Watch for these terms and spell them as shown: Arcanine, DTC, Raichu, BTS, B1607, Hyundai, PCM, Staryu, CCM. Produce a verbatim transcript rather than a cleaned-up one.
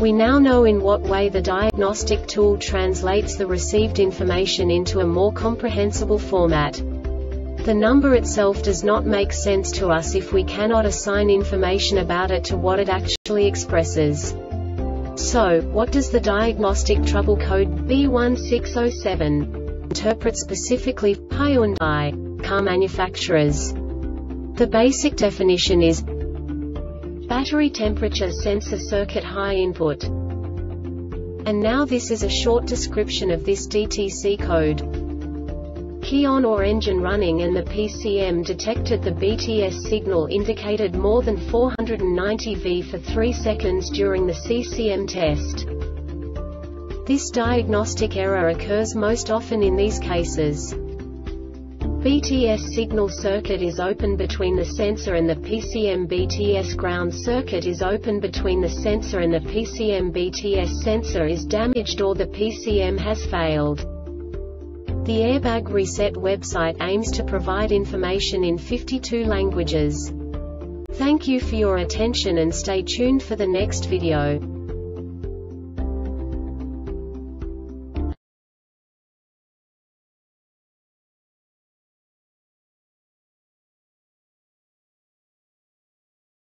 We now know in what way the diagnostic tool translates the received information into a more comprehensible format. The number itself does not make sense to us if we cannot assign information about it to what it actually expresses. So, what does the diagnostic trouble code B one six zero seven interpret specifically for Hyundai car manufacturers? The basic definition is battery temperature sensor circuit high input. And now this is a short description of this D T C code. Key on or engine running and the P C M detected the B T S signal indicated more than four hundred ninety volts for three seconds during the C C M test. This diagnostic error occurs most often in these cases. B T S signal circuit is open between the sensor and the P C M. B T S ground circuit is open between the sensor and the P C M. B T S sensor is damaged or the P C M has failed. The Airbag Reset website aims to provide information in fifty-two languages. Thank you for your attention and stay tuned for the next video.